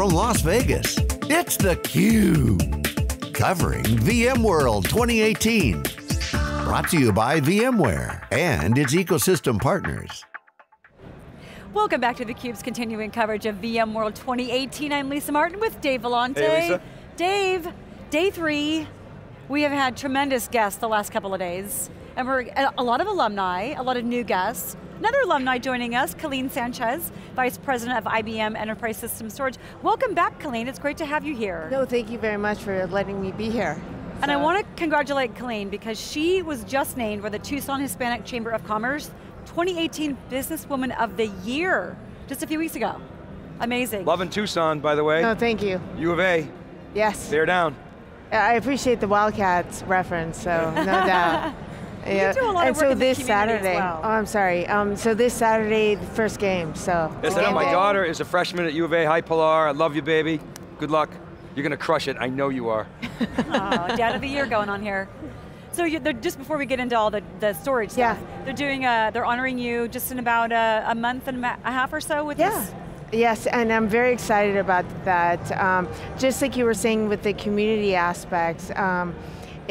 from Las Vegas, it's theCUBE, covering VMworld 2018. Brought to you by VMware and its ecosystem partners. Welcome back to theCUBE's continuing coverage of VMworld 2018. I'm Lisa Martin with Dave Vellante. Hey, Lisa. Dave, day 3, we have had tremendous guests the last couple of days. And a lot of alumni, a lot of new guests. Another alumni joining us, Calline Sanchez, Vice President of IBM Enterprise System Storage. Welcome back, Calline, it's great to have you here. No, thank you very much for letting me be here. So. And I want to congratulate Calline because she was just named by the Tucson Hispanic Chamber of Commerce 2018 Businesswoman of the Year, just a few weeks ago. Amazing. Loving Tucson, by the way. No, thank you. U of A. Yes. They're down. I appreciate the Wildcats reference, so no doubt. Yeah. You do a lot of work in the community as well. Oh, I'm sorry. So this Saturday, the first game, so. Yes, I know, my daughter is a freshman at U of A. Hi, Pilar, I love you, baby. Good luck. You're going to crush it, I know you are. Oh, Dad of the Year going on here. So just before we get into all the storage stuff, yeah. They're honoring you just in about a month and a half or so with this? Yes, and I'm very excited about that. Just like you were saying with the community aspects,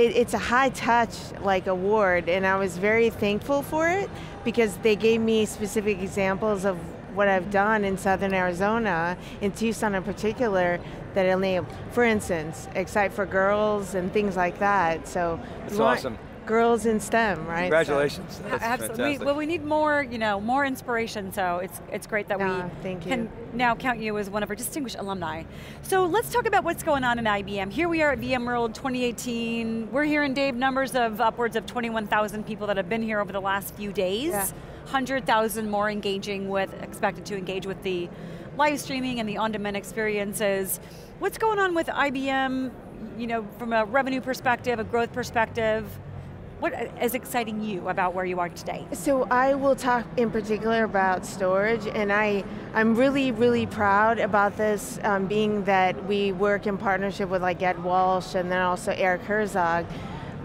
it's a high touch like award, and I was very thankful for it because they gave me specific examples of what I've done in Southern Arizona, in Tucson in particular, that I'll name. For instance, Excite for Girls and things like that. So that's awesome. Girls in STEM, right? Congratulations. So. That's absolutely. Fantastic. Well, we need more, you know, more inspiration. So it's great that we can now count you as one of our distinguished alumni. So let's talk about what's going on in IBM. Here we are at VMworld 2018. We're hearing, Dave, numbers of upwards of 21,000 people that have been here over the last few days. Yeah. 100,000 more expected to engage with the live streaming and the on-demand experiences. What's going on with IBM? You know, from a revenue perspective, a growth perspective. What is exciting you about where you are today? So I will talk in particular about storage, and I'm really, really proud about this, being that we work in partnership with like Ed Walsh and then also Eric Herzog.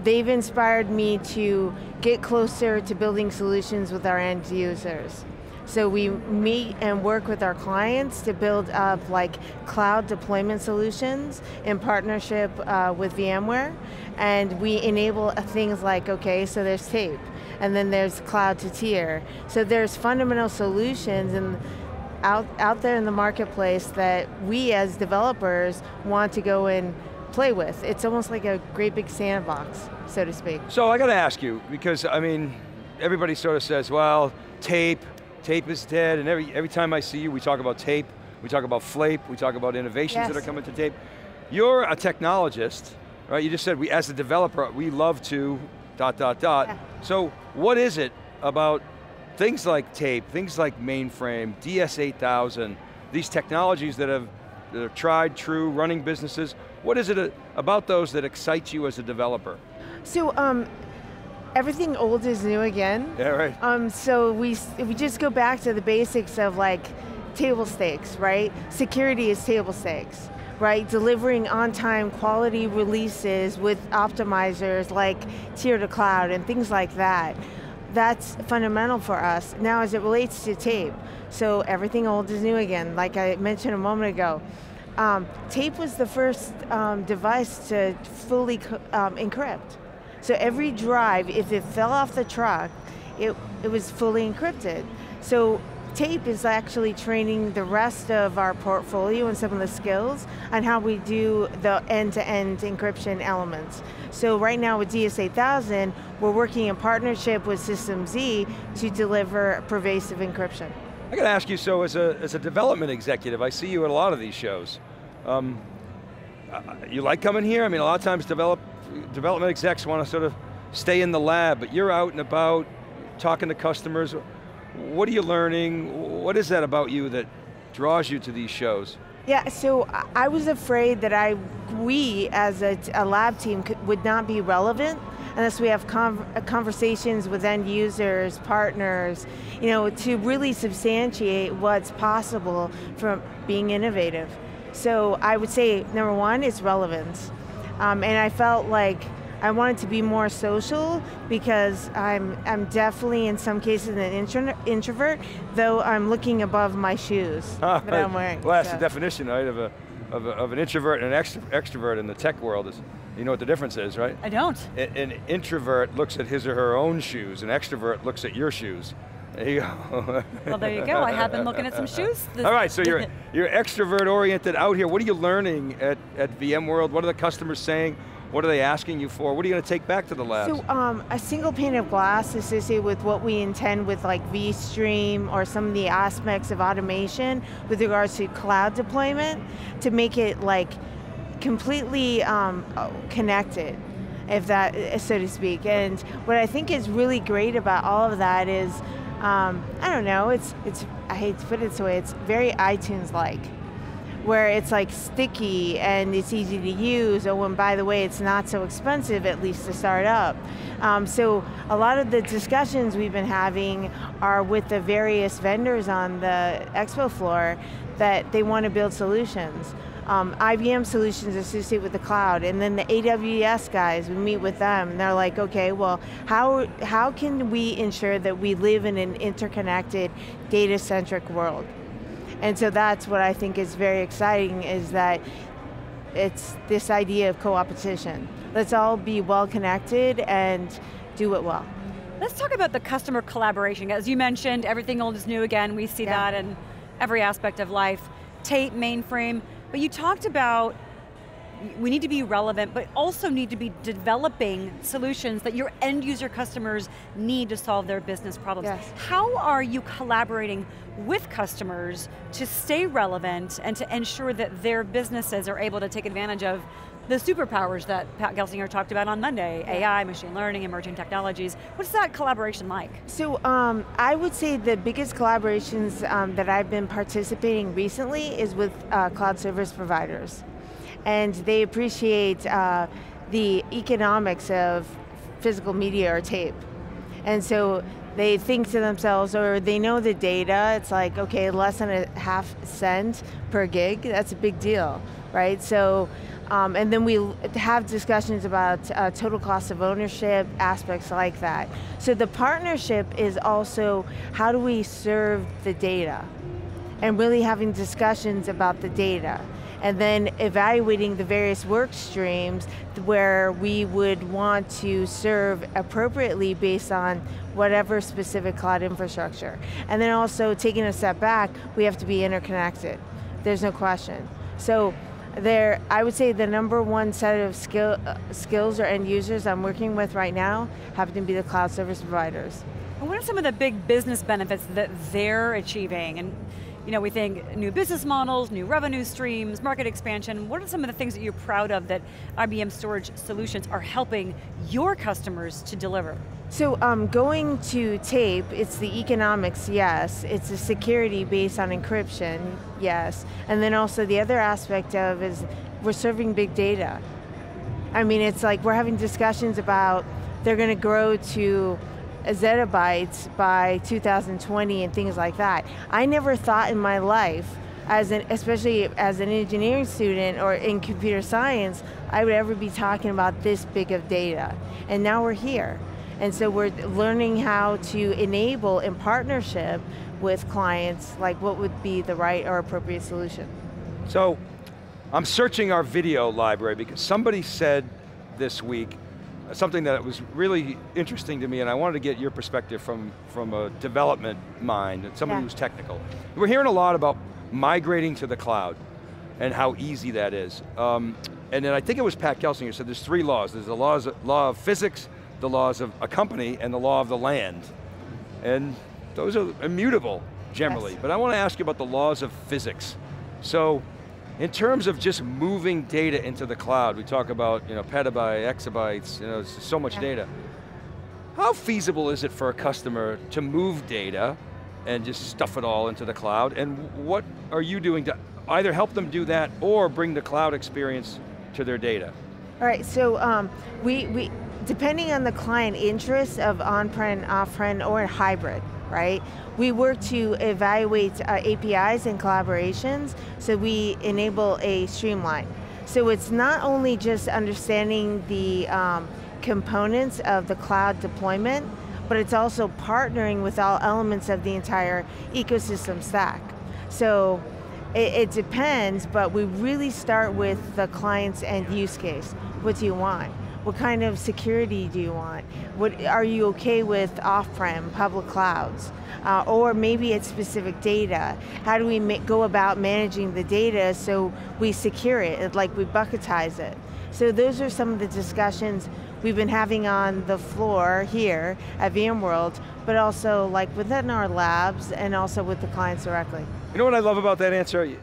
They've inspired me to get closer to building solutions with our end users. So we meet and work with our clients to build up like cloud deployment solutions in partnership with VMware, and we enable things like, okay, so there's tape, and then there's cloud to tier. So there's fundamental solutions and out there in the marketplace that we as developers want to go and play with. It's almost like a great big sandbox, so to speak. So I got to ask you, because I mean, everybody sort of says, well, tape is dead, and every time I see you, we talk about tape, we talk about FLAPE, we talk about innovations that are coming to tape. You're a technologist, right? You just said, as a developer, we love to ... Yeah. So what is it about things like tape, things like mainframe, DS8000, these technologies that are tried, true, running businesses, what is it about those that excites you as a developer? So, everything old is new again. Yeah, right. So we just go back to the basics of like table stakes, right? Security is table stakes, right? Delivering on-time quality releases with optimizers like tier to cloud and things like that. That's fundamental for us. Now as it relates to tape, so everything old is new again, like I mentioned a moment ago. Tape was the first device to fully encrypt. So every drive, if it fell off the truck, it was fully encrypted. So tape is actually training the rest of our portfolio and some of the skills on how we do the end-to-end encryption elements. So right now with DS8000, we're working in partnership with System Z to deliver pervasive encryption. I got to ask you, so as a development executive, I see you at a lot of these shows. You like coming here? I mean, a lot of times development execs want to sort of stay in the lab, but you're out and about, talking to customers. What are you learning? What is that about you that draws you to these shows? Yeah, so I was afraid that we as a lab team would not be relevant unless we have conversations with end users, partners, you know, to really substantiate what's possible from being innovative. So I would say, number one, it's relevance. And I felt like I want it to be more social because I'm definitely in some cases an introvert, though I'm looking above my shoes that I'm wearing. Well, that's the definition, right, of an introvert and an extrovert in the tech world is, you know what the difference is, right? I don't. An introvert looks at his or her own shoes, an extrovert looks at your shoes. There you go. Well, there you go. I have been looking at some shoes. All right, so you're extrovert oriented out here. What are you learning at VMworld? What are the customers saying? What are they asking you for? What are you going to take back to the labs? So a single pane of glass associated with what we intend with like vStream or some of the aspects of automation with regards to cloud deployment to make it like completely connected, if that, so to speak. And what I think is really great about all of that is, I don't know, it's I hate to put it this way, it's very iTunes-like, where it's like sticky and it's easy to use, oh, and by the way, it's not so expensive, at least to start up. So a lot of the discussions we've been having are with the various vendors on the expo floor that they want to build solutions. IBM solutions associated with the cloud, and then the AWS guys, we meet with them, and they're like, okay, well, how can we ensure that we live in an interconnected, data-centric world? And so that's what I think is very exciting, is that it's this idea of co-opetition. Let's all be well-connected and do it well. Let's talk about the customer collaboration. As you mentioned, everything old is new again, we see that in every aspect of life. Tape, mainframe, but you talked about, we need to be relevant, but also need to be developing solutions that your end user customers need to solve their business problems. Yes. How are you collaborating with customers to stay relevant and to ensure that their businesses are able to take advantage of the superpowers that Pat Gelsinger talked about on Monday, AI, machine learning, emerging technologies? What's that collaboration like? So I would say the biggest collaborations that I've been participating recently is with cloud service providers. And they appreciate the economics of physical media or tape. And so they think to themselves, or they know the data, it's like, okay, less than a half cent per gig, that's a big deal, right? So, and then we have discussions about total cost of ownership, aspects like that. So the partnership is also, how do we serve the data? And really having discussions about the data, and then evaluating the various work streams where we would want to serve appropriately based on whatever specific cloud infrastructure. And then also taking a step back, we have to be interconnected. There's no question. So there, I would say the number one set of skills or end users I'm working with right now happen to be the cloud service providers. And what are some of the big business benefits that they're achieving? And you know, we think new business models, new revenue streams, market expansion. What are some of the things that you're proud of that IBM storage solutions are helping your customers to deliver? So going to tape, it's the economics, yes. It's the security based on encryption, yes. And then also the other aspect of is we're serving big data. I mean, it's like we're having discussions about they're going to grow to zettabytes by 2020 and things like that. I never thought in my life, especially as an engineering student or in computer science, I would ever be talking about this big of data. And now we're here. And so we're learning how to enable in partnership with clients, like what would be the right or appropriate solution. So, I'm searching our video library because somebody said this week, something that was really interesting to me, and I wanted to get your perspective from a development mind, and someone who's technical. We're hearing a lot about migrating to the cloud and how easy that is. And then I think it was Pat Gelsinger said there's three laws. There's the law of physics, the laws of a company, and the law of the land. And those are immutable, generally. Yes. But I want to ask you about the laws of physics. So, in terms of just moving data into the cloud, we talk about petabytes, exabytes, so much data. How feasible is it for a customer to move data and just stuff it all into the cloud? And what are you doing to either help them do that or bring the cloud experience to their data? All right, so we depending on the client interests of on-prem, off-prem, or hybrid, right? We work to evaluate APIs and collaborations, so we enable a streamline. So it's not only just understanding the components of the cloud deployment, but it's also partnering with all elements of the entire ecosystem stack. So it depends, but we really start with the client's end use case. What do you want? What kind of security do you want? Are you okay with off-prem, public clouds? Or maybe it's specific data. How do we go about managing the data so we secure it, like we bucketize it? So those are some of the discussions we've been having on the floor here at VMworld, but also like within our labs and also with the clients directly. You know what I love about that answer?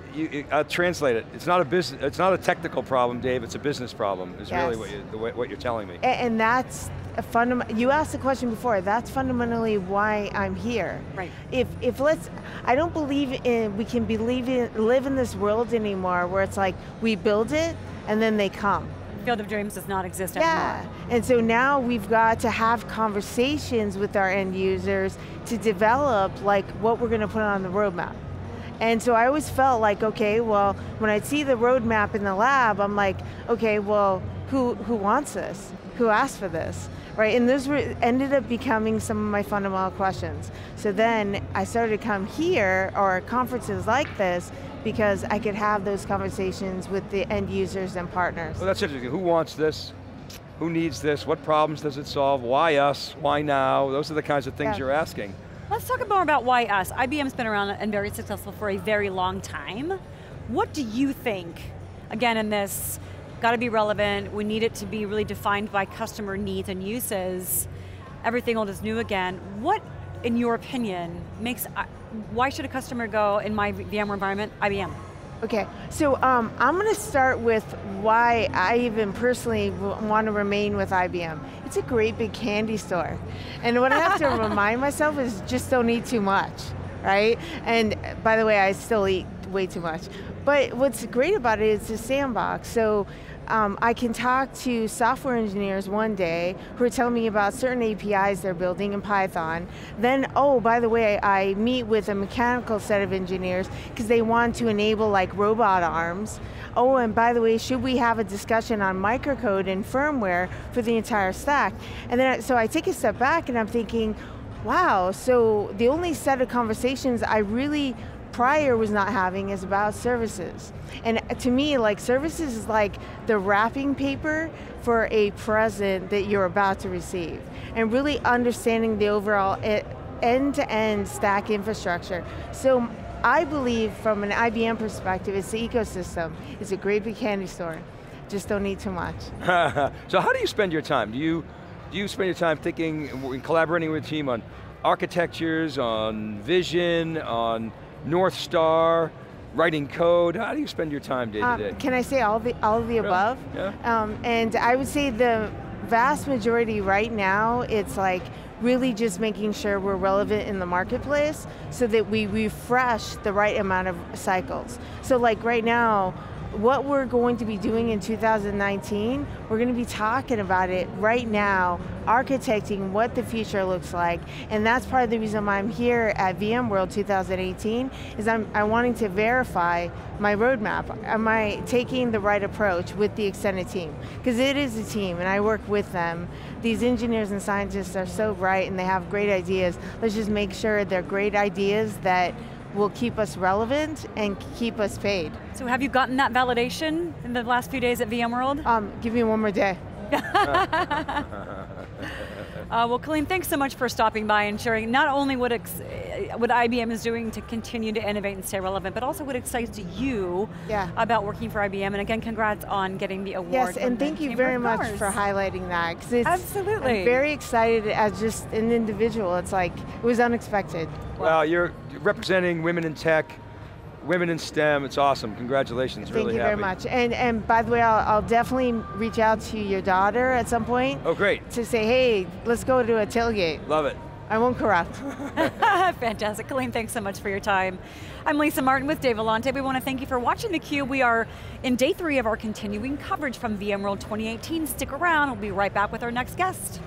I'll translate it. It's not a business. It's not a technical problem, Dave. It's a business problem. Is yes. Really what you're telling me. And that's a fundamental. You asked the question before. That's fundamentally why I'm here. Right. If I don't believe in we can live in this world anymore where it's like we build it and then they come. Field of dreams does not exist anymore. Yeah, and so now we've got to have conversations with our end users to develop like what we're going to put on the roadmap. And so I always felt like, okay, well, when I see the roadmap in the lab, I'm like, okay, well, who wants this? Who asked for this, right? And those ended up becoming some of my fundamental questions. So then I started to come here, or conferences like this, because I could have those conversations with the end users and partners. Well, that's interesting. Who wants this? Who needs this? What problems does it solve? Why us? Why now? Those are the kinds of things you're asking. Let's talk more about why us. IBM's been around and very successful for a very long time. What do you think, again in this, got to be relevant, we need it to be really defined by customer needs and uses, everything old is new again, what, in your opinion, makes why should a customer go, in my VMware environment, IBM? Okay, so I'm going to start with why I even personally want to remain with IBM. It's a great big candy store. And what I have to remind myself is just don't eat too much, right? And by the way, I still eat way too much. But what's great about it is the sandbox. So I can talk to software engineers one day who are telling me about certain APIs they're building in Python. Then, oh, by the way, I meet with a mechanical set of engineers because they want to enable like robot arms. Oh, and by the way, should we have a discussion on microcode and firmware for the entire stack? And then, so I take a step back and I'm thinking, wow, so the only set of conversations I really prior was not having is about services. And to me, like services is like the wrapping paper for a present that you're about to receive. And really understanding the overall end-to-end stack infrastructure. So I believe from an IBM perspective, it's the ecosystem. It's a great big candy store. Just don't eat too much. So how do you spend your time? Do you spend your time thinking and collaborating with a team on architectures, on vision, on North Star, writing code? How do you spend your time day to day? Can I say all of the above? Yeah. And I would say the vast majority right now, it's like really just making sure we're relevant in the marketplace so that we refresh the right amount of cycles. So like right now, what we're going to be doing in 2019, we're going to be talking about it right now, architecting what the future looks like, and that's part of the reason why I'm here at VMworld 2018, is I'm wanting to verify my roadmap. Am I taking the right approach with the extended team? Because it is a team, and I work with them. These engineers and scientists are so bright, and they have great ideas. Let's just make sure they're great ideas that will keep us relevant and keep us paid. So have you gotten that validation in the last few days at VMworld? Give me one more day. Well, Calline, thanks so much for stopping by and sharing not only what IBM is doing to continue to innovate and stay relevant, but also what excites you about working for IBM. And again, congrats on getting the award. Yes, and thank you very much for highlighting that. Absolutely. I'm very excited as just an individual. It's like, it was unexpected. Well, you're representing women in tech, women in STEM, it's awesome. Congratulations, Thank you very much. And by the way, I'll definitely reach out to your daughter at some point. Oh, great. To say, hey, let's go to a tailgate. Love it. I won't corrupt. Fantastic. Calline, thanks so much for your time. I'm Lisa Martin with Dave Vellante. We want to thank you for watching theCUBE. We are in day 3 of our continuing coverage from VMworld 2018. Stick around, we'll be right back with our next guest.